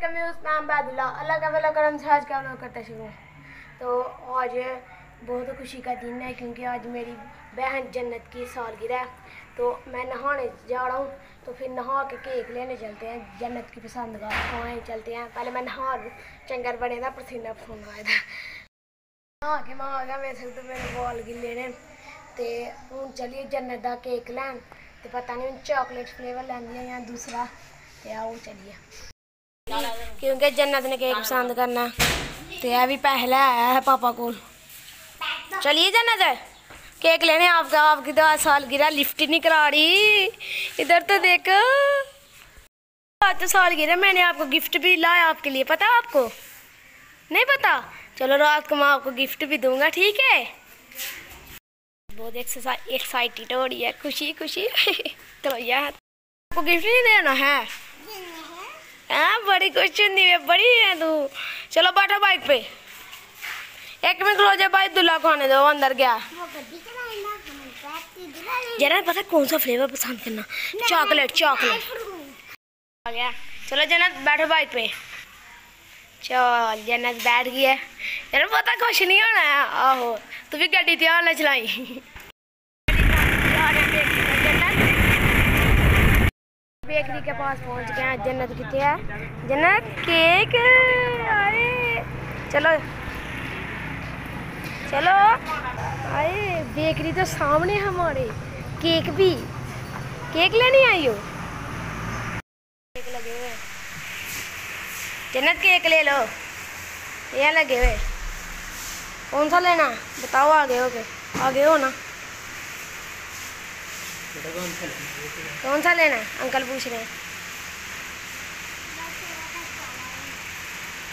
Welcome you नाम अबाद उल्लाह। अल्लाह का भला करम से आज का व्लॉग करते शुरू। तो आज बहुत खुशी का दिन है क्योंकि आज मेरी बहन जन्नत की सालगिरह है। तो मैं नहाने जा रहा हूँ, तो फिर नहा के केक लेने चलते हैं जन्नत की पसंद का। वहाँ चलते हैं, पहले मैं नहा चंगर बने था, पसीना पसीना आया था, नहा के मैं आ गया। वैसे तो मेरे बाल गिले ने, तो हूँ चलिए जन्नत का केक लैन। तो पता नहीं हूँ चॉकलेट फ्लेवर लैंदी या दूसरा, तो हूँ चलिए क्योंकि जन्नत ने केक पसंद करना। तो यह भी पहले आया है पापा को। चलिए जन्नत है केक लेने। आपका आपकी तो सालगिरह लिफ्ट ही नहीं करा रही। इधर तो देखो, आज तो सालगिरह मैंने आपको गिफ्ट भी लाया आपके लिए। पता आपको नहीं पता? चलो रात को मैं आपको गिफ्ट भी दूंगा, ठीक है? बहुत एक्साइटेड हो रही है, खुशी खुशी। तो यार आपको गिफ्ट नहीं देना है? हाँ, बड़ी खुश है, बड़ी है तू। चलो बैठो बाइक पे, एक मिनट रोजा भाई दुल्हा को आने दो, अंदर गया। जन्नत पता कौन सा फ्लेवर पसंद करना? चॉकलेट, चॉकलेट आ गया। चलो जन्नत बैठो बाइक पे। चल जन्नत बैठ गई है। जन्नत पता खुश नहीं होना है। आहो तू भी गाड़ी तैयार ना चलाई। बेकरी के पास पहुंच गए। जन्नत कितने है? जन्नत केक, अरे चलो चलो। अरे बेकरी तो सामने हमारे। केक भी, केक लेने आई हो? केक लगे हुए जन्नत, केक ले लो। ये लगे हुए, कौन सा लेना बताओ? आगे हो के आगे हो ना, कौन सा लेना अंकल पूछ रहे हैं।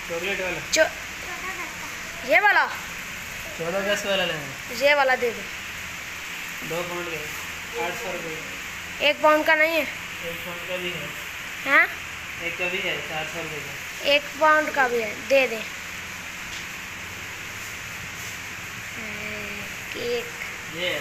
चॉकलेट वाला, ये वाला 14 वाला लेना, ये वाला दे दो। 2 पाउंड का 800 रुपये। 1 पाउंड का नहीं है? 1 पाउंड का भी है। हाँ, एक का भी है 400 रुपये का। 1 पाउंड का भी है, दे दे। केक ये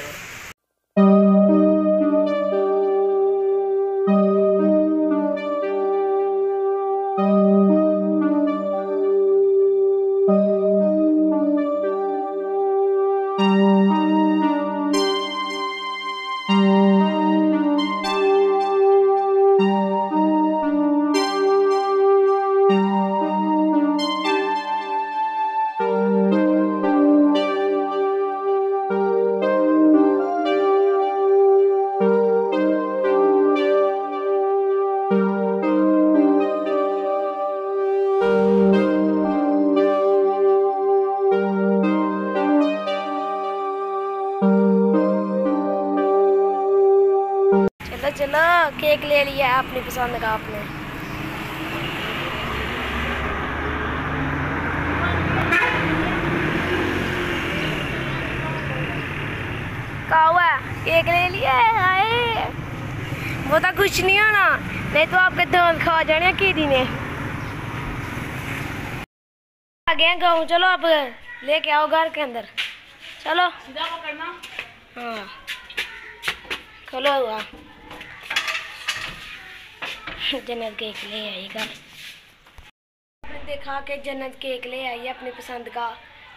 चलो केक ले लिया अपनी पसंद का आपने। क्या हुआ? केक ले लिया है, वो तो कुछ नहीं होना, नहीं तो आपके दांत खा जाने कीड़ी ने। आ गए गाँव, चलो आप लेके आओ घर के अंदर। चलो सीधा पकड़ना। हाँ चलो हुआ जन्नत केक ले आई घर। आपने देखा कि जन्नत केक ले आई है अपने पसंद का।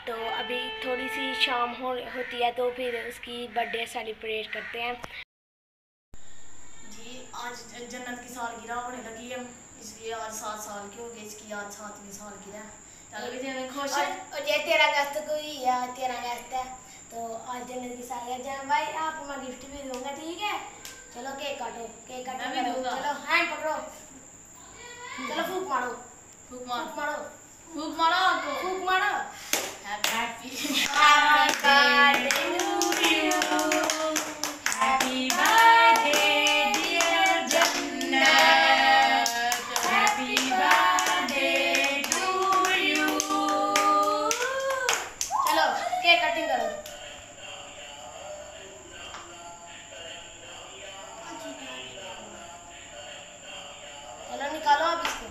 तो अभी थोड़ी सी शाम होती है तो फिर उसकी बर्थडे सेलिब्रेट करते हैं जी। आज जन्नत की सालगिरह होने लगी है, इसलिए आज 7 साल की हो गई इसकी। आज 7वीं सालगिरह है, खुश है। और ये 13 अगस्त को ही है, 13 अगस्त है। तो आज जन्नत की सालगिरह। जन्नत भाई आपको मैं गिफ्ट भी दूंगा, ठीक है? चलो केक काटो, केक काटो, चलो हैंड पकड़ो, चलो फूंक मारो, फूंक मारो, फूंक मारो, फूंक मारो, फूंक मारो। Happy birthday to you, happy birthday dear Jannat, happy birthday to you. चलो केक कटिंग करो। निकालो आप इसको।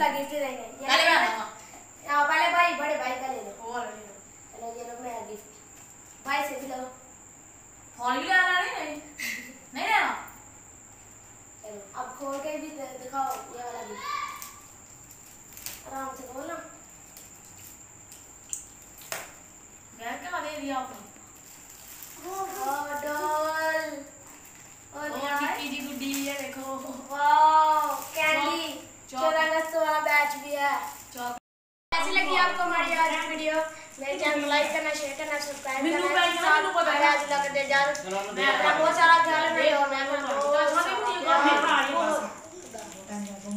अब्दुल्ला गिफ्ट देंगे। पहले मैं आऊंगा। हां पहले भाई बड़े भाई का ले लो। और ले लो। चलो ये लो मेरा गिफ्ट। भाई से भी लो। फोन भी ला रहा है नहीं। नहीं ना। चलो अब खोल के भी दिखाओ ये वाला गिफ्ट। आराम से खोलो। यार क्या दे दिया आपने? वाह डॉल। और टिक्की जी गुड्डी है देखो। Wow candy. चौरागस्तों वाला बैच भी है। कैसी लगी आपको हमारी आज की वीडियो? मेरे चैनल को लाइक करना, शेयर करना, सब्सक्राइब करना। मेनू पता है आज लगा दे जा। मैं बहुत सारा ख्याल रखना और मैं बहुत